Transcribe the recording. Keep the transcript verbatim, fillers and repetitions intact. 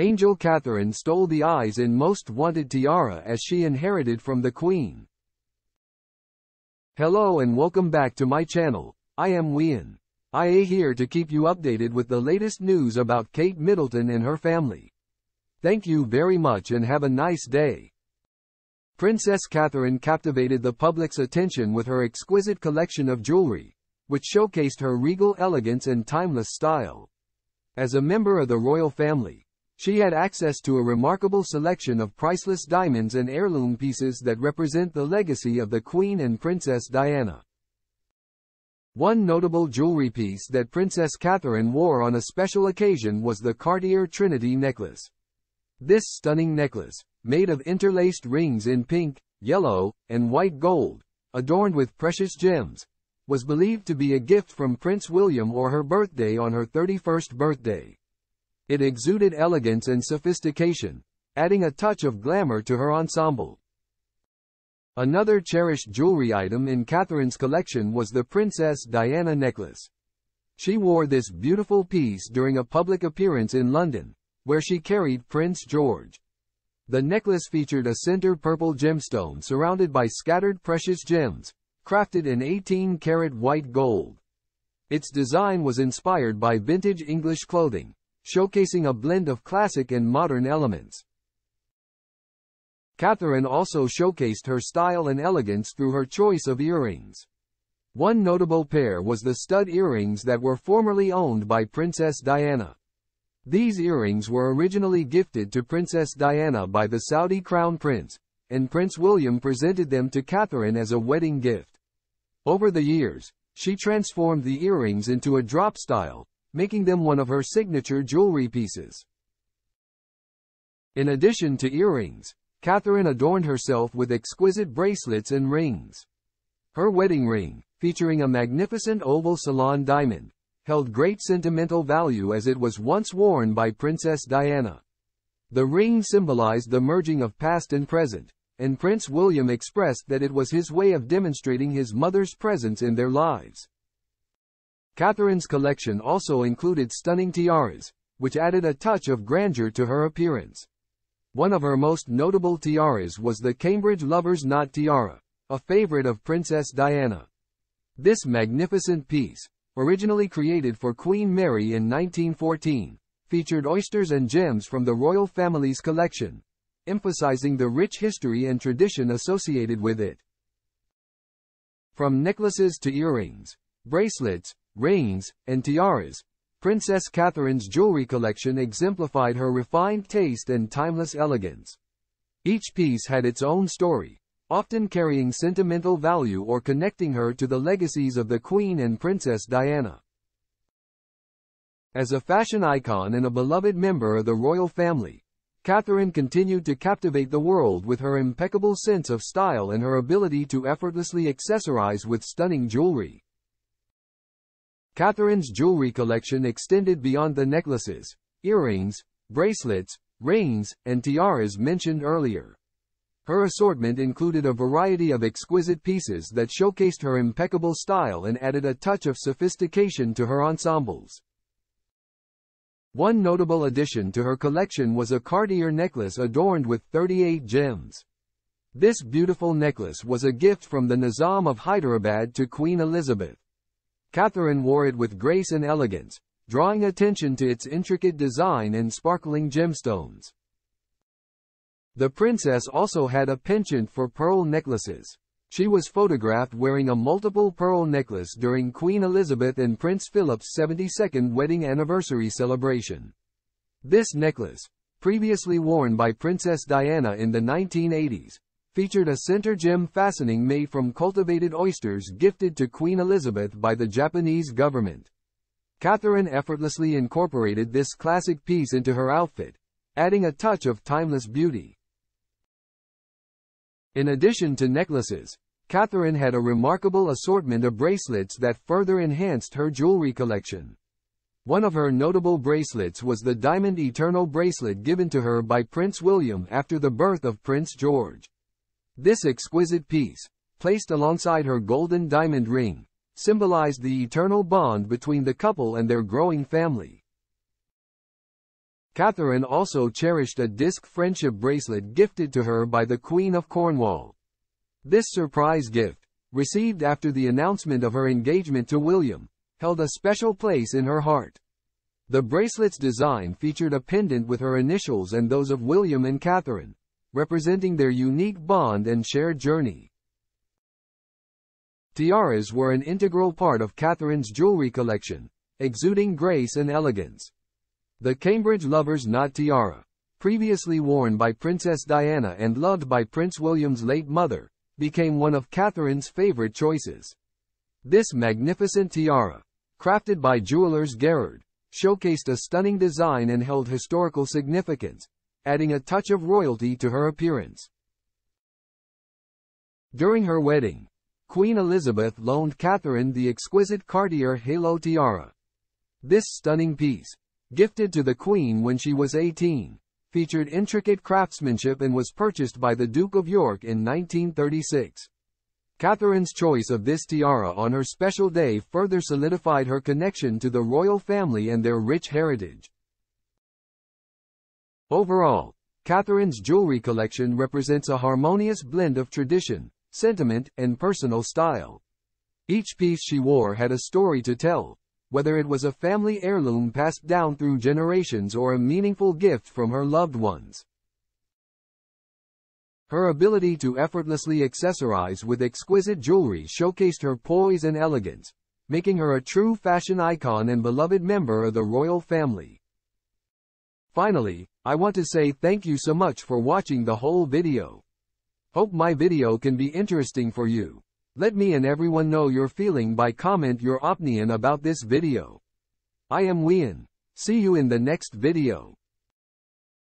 Angel Catherine stole the eyes in Most Wanted tiara as she inherited from the Queen. Hello and welcome back to my channel. I am WEON. I am here to keep you updated with the latest news about Kate Middleton and her family. Thank you very much and have a nice day. Princess Catherine captivated the public's attention with her exquisite collection of jewelry, which showcased her regal elegance and timeless style. As a member of the royal family, she had access to a remarkable selection of priceless diamonds and heirloom pieces that represent the legacy of the Queen and Princess Diana. One notable jewelry piece that Princess Catherine wore on a special occasion was the Cartier Trinity necklace. This stunning necklace, made of interlaced rings in pink, yellow, and white gold, adorned with precious gems, was believed to be a gift from Prince William or her birthday on her thirty-first birthday. It exuded elegance and sophistication, adding a touch of glamour to her ensemble. Another cherished jewelry item in Catherine's collection was the Princess Diana necklace. She wore this beautiful piece during a public appearance in London, where she carried Prince George. The necklace featured a center purple gemstone surrounded by scattered precious gems, crafted in eighteen karat white gold. Its design was inspired by vintage English clothing, showcasing a blend of classic and modern elements. Catherine also showcased her style and elegance through her choice of earrings. One notable pair was the stud earrings that were formerly owned by Princess Diana. These earrings were originally gifted to Princess Diana by the Saudi Crown Prince, and Prince William presented them to Catherine as a wedding gift. Over the years, she transformed the earrings into a drop style, making them one of her signature jewelry pieces. In addition to earrings, Catherine adorned herself with exquisite bracelets and rings. Her wedding ring, featuring a magnificent oval Ceylon diamond, held great sentimental value as it was once worn by Princess Diana. The ring symbolized the merging of past and present, and Prince William expressed that it was his way of demonstrating his mother's presence in their lives. Catherine's collection also included stunning tiaras, which added a touch of grandeur to her appearance. One of her most notable tiaras was the Cambridge Lover's Knot tiara, a favorite of Princess Diana. This magnificent piece, originally created for Queen Mary in nineteen fourteen, featured oysters and gems from the royal family's collection, emphasizing the rich history and tradition associated with it. From necklaces to earrings, bracelets, rings, and tiaras, Princess Catherine's jewelry collection exemplified her refined taste and timeless elegance. Each piece had its own story, often carrying sentimental value or connecting her to the legacies of the Queen and Princess Diana. As a fashion icon and a beloved member of the royal family, Catherine continued to captivate the world with her impeccable sense of style and her ability to effortlessly accessorize with stunning jewelry. Catherine's jewelry collection extended beyond the necklaces, earrings, bracelets, rings, and tiaras mentioned earlier. Her assortment included a variety of exquisite pieces that showcased her impeccable style and added a touch of sophistication to her ensembles. One notable addition to her collection was a Cartier necklace adorned with thirty-eight gems. This beautiful necklace was a gift from the Nizam of Hyderabad to Queen Elizabeth. Catherine wore it with grace and elegance, drawing attention to its intricate design and sparkling gemstones. The princess also had a penchant for pearl necklaces. She was photographed wearing a multiple pearl necklace during Queen Elizabeth and Prince Philip's seventy-second wedding anniversary celebration. This necklace, previously worn by Princess Diana in the nineteen eighties, featured a center gem fastening made from cultivated oysters gifted to Queen Elizabeth by the Japanese government. Catherine effortlessly incorporated this classic piece into her outfit, adding a touch of timeless beauty. In addition to necklaces, Catherine had a remarkable assortment of bracelets that further enhanced her jewelry collection. One of her notable bracelets was the Diamond Eternal bracelet given to her by Prince William after the birth of Prince George. This exquisite piece, placed alongside her golden diamond ring, symbolized the eternal bond between the couple and their growing family. Catherine also cherished a disc friendship bracelet gifted to her by the Queen of Cornwall. This surprise gift, received after the announcement of her engagement to William, held a special place in her heart. The bracelet's design featured a pendant with her initials and those of William and Catherine, representing their unique bond and shared journey. Tiaras were an integral part of Catherine's jewelry collection, exuding grace and elegance. The Cambridge Lover's Knot tiara, previously worn by Princess Diana and loved by Prince William's late mother, became one of Catherine's favorite choices. This magnificent tiara, crafted by jewelers Garrard, showcased a stunning design and held historical significance, adding a touch of royalty to her appearance. During her wedding, Queen Elizabeth loaned Catherine the exquisite Cartier Halo tiara. This stunning piece, gifted to the Queen when she was eighteen, featured intricate craftsmanship and was purchased by the Duke of York in nineteen thirty-six. Catherine's choice of this tiara on her special day further solidified her connection to the royal family and their rich heritage. Overall, Catherine's jewelry collection represents a harmonious blend of tradition, sentiment, and personal style. Each piece she wore had a story to tell, whether it was a family heirloom passed down through generations or a meaningful gift from her loved ones. Her ability to effortlessly accessorize with exquisite jewelry showcased her poise and elegance, making her a true fashion icon and beloved member of the royal family. Finally, I want to say thank you so much for watching the whole video. Hope my video can be interesting for you. Let me and everyone know your feeling by comment your opinion about this video. I am WEON. See you in the next video.